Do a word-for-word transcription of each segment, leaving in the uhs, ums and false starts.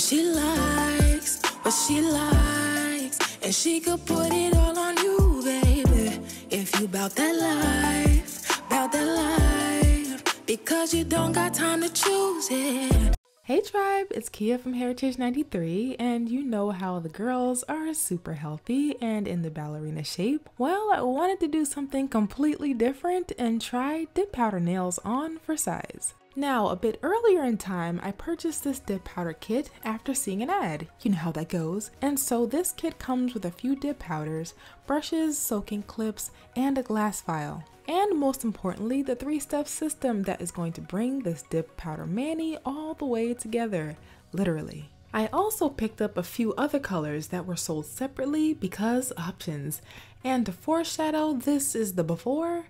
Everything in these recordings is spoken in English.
She likes what she likes, and she could put it all on you, baby. If you bout that life, bout that life, because you don't got time to choose it. Hey tribe, it's Kia from Heritage ninety-three, and you know how the girls are super healthy and in the ballerina shape. Well, I wanted to do something completely different and try dip powder nails on for size. Now, a bit earlier in time, I purchased this dip powder kit after seeing an ad. You know how that goes. And so this kit comes with a few dip powders, brushes, soaking clips, and a glass vial. And most importantly, the three-step system that is going to bring this dip powder mani all the way together, literally. I also picked up a few other colors that were sold separately because options. And to foreshadow, this is the before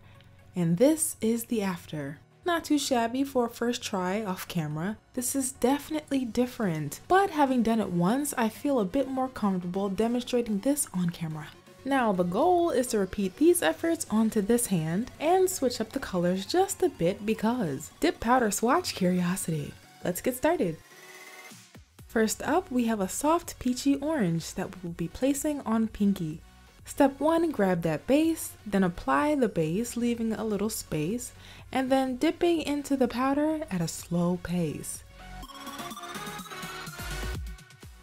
and this is the after. Not too shabby for a first try off camera. This is definitely different, but having done it once, I feel a bit more comfortable demonstrating this on camera. Now the goal is to repeat these efforts onto this hand and switch up the colors just a bit because dip powder swatch curiosity. Let's get started. First up, we have a soft peachy orange that we will be placing on pinky. Step one, grab that base, then apply the base, leaving a little space, and then dipping into the powder at a slow pace.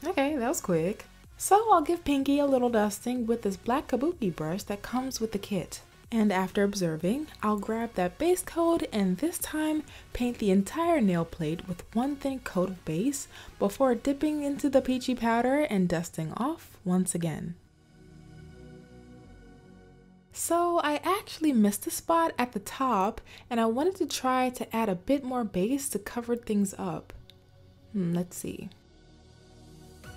Okay, that was quick. So I'll give pinky a little dusting with this black kabuki brush that comes with the kit. And after observing, I'll grab that base coat and this time paint the entire nail plate with one thin coat of base before dipping into the peachy powder and dusting off once again. So I actually missed a spot at the top and I wanted to try to add a bit more base to cover things up. Hmm, let's see. It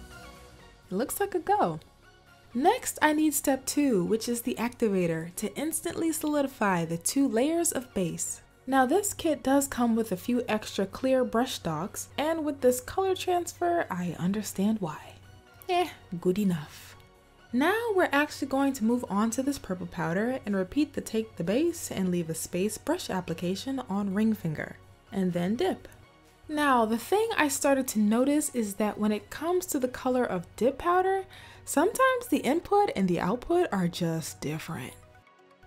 looks like a go. Next, I need step two, which is the activator to instantly solidify the two layers of base. Now this kit does come with a few extra clear brush stalks, and with this color transfer, I understand why. Eh, good enough. Now we're actually going to move on to this purple powder and repeat the take the base and leave a space brush application on ring finger, and then dip. Now the thing I started to notice is that when it comes to the color of dip powder, sometimes the input and the output are just different.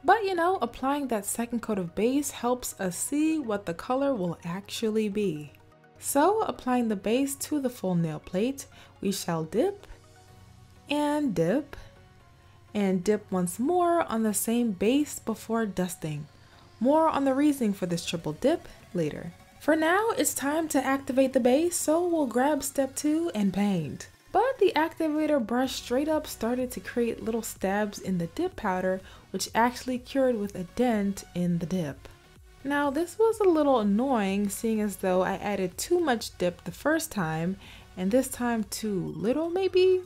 But you know, applying that second coat of base helps us see what the color will actually be. So applying the base to the full nail plate, we shall dip and dip and dip once more on the same base before dusting. More on the reasoning for this triple dip later. For now, it's time to activate the base, so we'll grab step two and paint. But the activator brush straight up started to create little stabs in the dip powder, which actually cured with a dent in the dip. Now this was a little annoying, seeing as though I added too much dip the first time and this time too little maybe?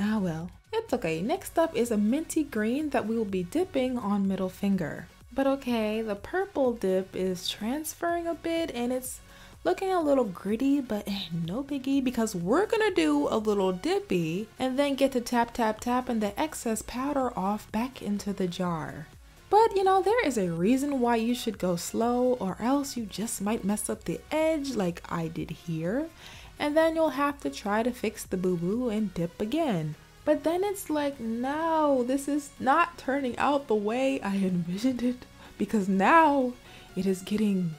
Ah well, it's okay. Next up is a minty green that we will be dipping on middle finger. But okay, the purple dip is transferring a bit and it's looking a little gritty, but no biggie because we're gonna do a little dippy and then get to tap tap tap and the excess powder off back into the jar. But you know, there is a reason why you should go slow or else you just might mess up the edge like I did here. And then you'll have to try to fix the boo-boo and dip again. But then it's like, no, this is not turning out the way I envisioned it because now it is getting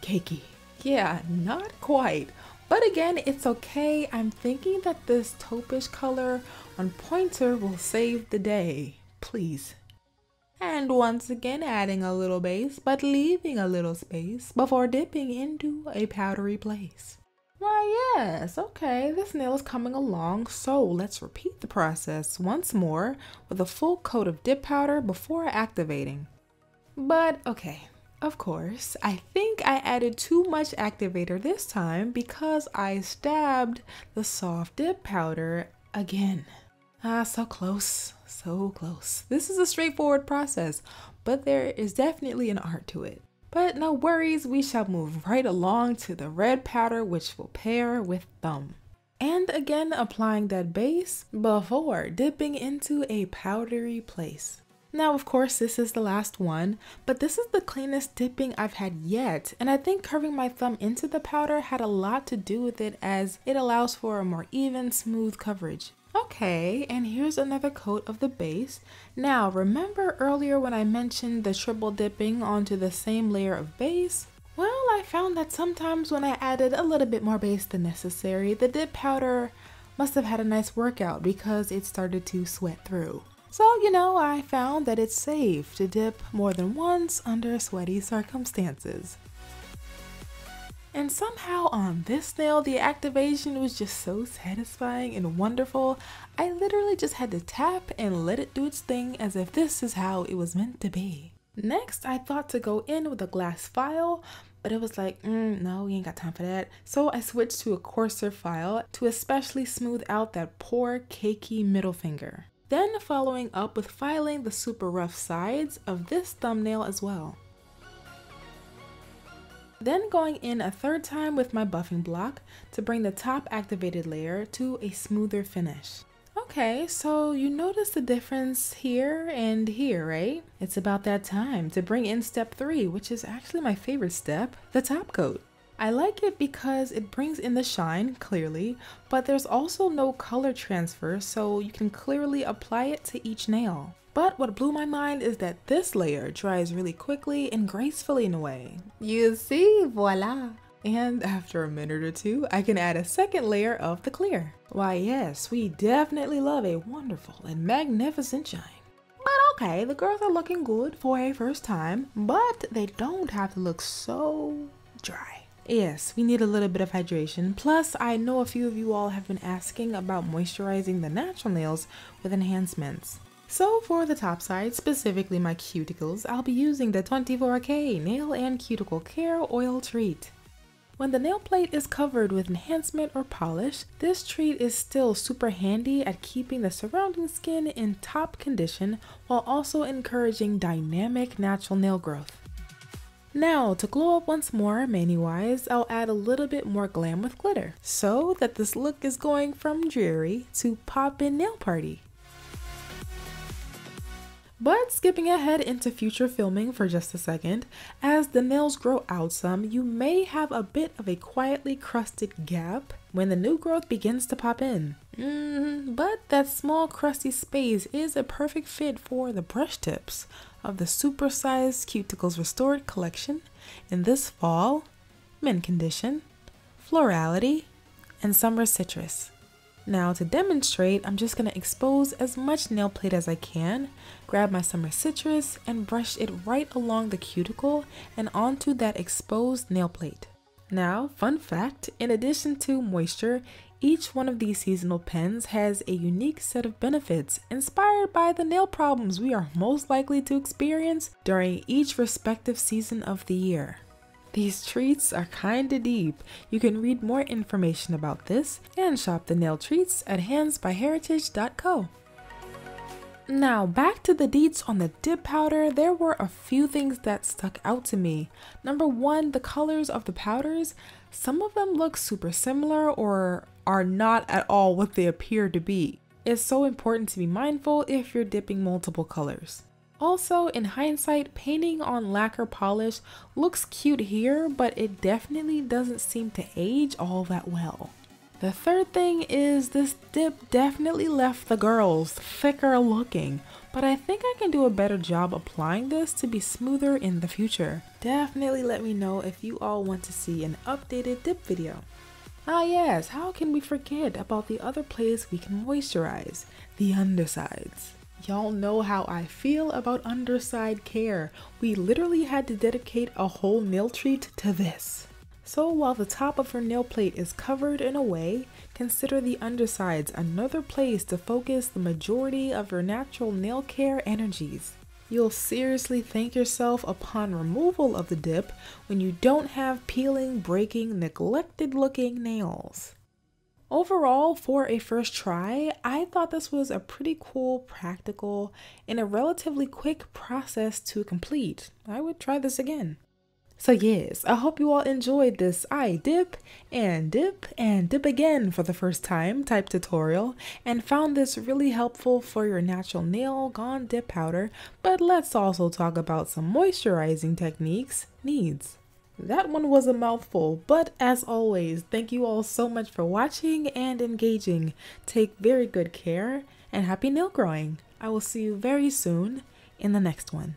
cakey. Yeah, not quite. But again, it's okay. I'm thinking that this taupish color on pointer will save the day, please. And once again, adding a little base, but leaving a little space before dipping into a powdery place. Why yes, okay, this nail is coming along, so let's repeat the process once more with a full coat of dip powder before activating. But okay, of course, I think I added too much activator this time because I stabbed the soft dip powder again. Ah, so close, so close. This is a straightforward process, but there is definitely an art to it. But no worries, we shall move right along to the red powder, which will pair with thumb. And again, applying that base before dipping into a powdery place. Now, of course, this is the last one, but this is the cleanest dipping I've had yet, and I think curving my thumb into the powder had a lot to do with it, as it allows for a more even, smooth coverage. Okay, and here's another coat of the base. Now, remember earlier when I mentioned the triple dipping onto the same layer of base? Well, I found that sometimes when I added a little bit more base than necessary, the dip powder must have had a nice workout because it started to sweat through. So, you know, I found that it's safe to dip more than once under sweaty circumstances. And somehow on this nail, the activation was just so satisfying and wonderful. I literally just had to tap and let it do its thing, as if this is how it was meant to be. Next, I thought to go in with a glass file, but it was like, mm, no, we ain't got time for that. So I switched to a coarser file to especially smooth out that poor cakey middle finger. Then following up with filing the super rough sides of this thumbnail as well. Then going in a third time with my buffing block to bring the top activated layer to a smoother finish. Okay, so you notice the difference here and here, right? It's about that time to bring in step three, which is actually my favorite step, the top coat. I like it because it brings in the shine, clearly, but there's also no color transfer, so you can clearly apply it to each nail. But what blew my mind is that this layer dries really quickly and gracefully in a way. You see, voila! And after a minute or two, I can add a second layer of the clear. Why yes, we definitely love a wonderful and magnificent shine. But okay, the girls are looking good for a first time, but they don't have to look so dry. Yes, we need a little bit of hydration. Plus, I know a few of you all have been asking about moisturizing the natural nails with enhancements. So for the top side, specifically my cuticles, I'll be using the twenty-four K Nail and Cuticle Care Oil Treat. When the nail plate is covered with enhancement or polish, this treat is still super handy at keeping the surrounding skin in top condition while also encouraging dynamic natural nail growth. Now, to glow up once more, mani-wise, I'll add a little bit more glam with glitter, so that this look is going from dreary to pop-in nail party. But skipping ahead into future filming for just a second, as the nails grow out some, you may have a bit of a quietly crusted gap when the new growth begins to pop in. Mm, but that small crusty space is a perfect fit for the brush tips of the supersized Cuticles Restored collection in This Fall, Mint Condition, Florality, and Summer's Citrus. Now to demonstrate, I'm just going to expose as much nail plate as I can, grab my Summer's Citrus, and brush it right along the cuticle and onto that exposed nail plate. Now, fun fact, in addition to moisture, each one of these seasonal pens has a unique set of benefits inspired by the nail problems we are most likely to experience during each respective season of the year. These treats are kinda deep. You can read more information about this and shop the nail treats at hands by heritage dot co. Now, back to the deets on the dip powder, there were a few things that stuck out to me. Number one, the colors of the powders. Some of them look super similar or are not at all what they appear to be. It's so important to be mindful if you're dipping multiple colors. Also, in hindsight, painting on lacquer polish looks cute here, but it definitely doesn't seem to age all that well. The third thing is this dip definitely left the girls thicker looking, but I think I can do a better job applying this to be smoother in the future. Definitely let me know if you all want to see an updated dip video. Ah yes, how can we forget about the other place we can moisturize, the undersides. Y'all know how I feel about underside care. We literally had to dedicate a whole nail treat to this. So while the top of her nail plate is covered in a way, consider the undersides another place to focus the majority of your natural nail care energies. You'll seriously thank yourself upon removal of the dip when you don't have peeling, breaking, neglected looking nails. Overall, for a first try, I thought this was a pretty cool, practical, and a relatively quick process to complete. I would try this again. So yes, I hope you all enjoyed this I dip and dip and dip again for the first time type tutorial and found this really helpful for your natural nail gone dip powder, but let's also talk about some moisturizing techniques needs. That one was a mouthful, but as always, thank you all so much for watching and engaging. Take very good care and happy nail growing. I will see you very soon in the next one.